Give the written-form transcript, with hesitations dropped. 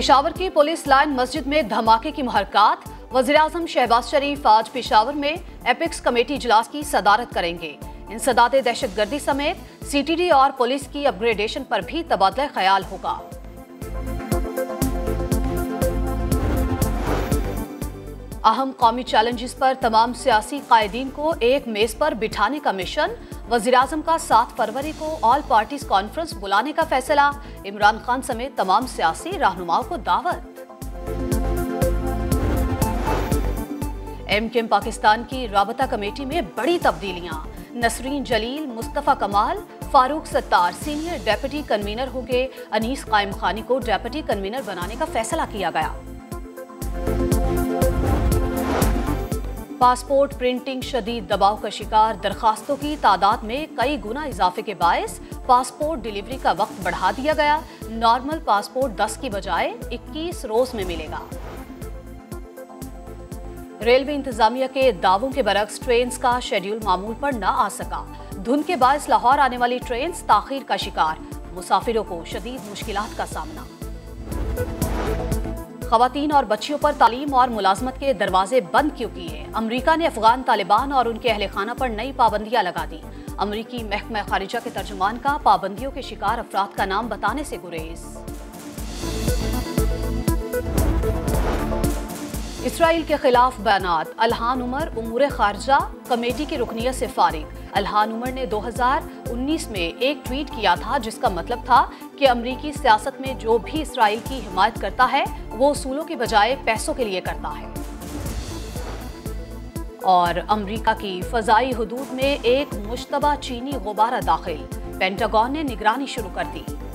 पेशावर की police line मस्जिद में धमाके की मुहरकत। वज़ीर-ए-आज़म शहबाज शरीफ आज पेशावर में एपिक्स कमेटी इजलास की सदारत करेंगे। इंसदादे दहशतगर्दी समेत CTD और पुलिस की अपग्रेडेशन पर भी तबादला ख्याल होगा। अहम कौमी चैलेंजेस पर तमाम सियासी कायदीन को एक मेज पर बिठाने का मिशन। वज़ीर-ए-आज़म का 7 फरवरी को ऑल पार्टीज कॉन्फ्रेंस बुलाने का फैसला। इमरान खान समेत तमाम सियासी रहनुमाओं को दावत। एमक्यूएम पाकिस्तान की राबता कमेटी में बड़ी तब्दीलियां। Nasreen Jalil, Mustafa Kamal, Farooq Sattar senior deputy convener होंगे। अनिस कायम खानी को डेप्यूटी कन्वीनर बनाने का फैसला किया गया। पासपोर्ट प्रिंटिंग शदीद दबाव का शिकार। दरखास्तों की तादाद में कई गुना इजाफे के बायस पासपोर्ट डिलीवरी का वक्त बढ़ा दिया गया। नॉर्मल पासपोर्ट 10 की बजाय 21 रोज में मिलेगा। रेलवे इंतजामिया के दावों के बरक्स ट्रेन का शेड्यूल मामूल पर न आ सका। धुंध के बायस लाहौर आने वाली ट्रेन ताखीर का शिकार। मुसाफिरों को शदीद मुश्किलात का सामना। खवातीन और बच्चियों पर तालीम और मुलाजमत के दरवाजे बंद क्यों किए? अमरीका ने अफगान तालिबान और उनके अहल खाना पर नई पाबंदियां लगा दी। अमरीकी महकमा खारिजा के तर्जुमान का पाबंदियों के शिकार अफराद का नाम बताने से गुरेज। इसराइल के खिलाफ बयानात। अलहान उमर उमूर खारजा कमेटी की रुकनियत से फारिग। अलहान उमर ने 2019 में एक ट्वीट किया था जिसका मतलब था कि अमरीकी सियासत में जो भी इसराइल की हिमायत करता है वो उसूलों के बजाय पैसों के लिए करता है। और अमरीका की फजाई हदूद में एक मुश्तबा चीनी गुबारा दाखिल। पेंटागॉन ने निगरानी शुरू कर दी।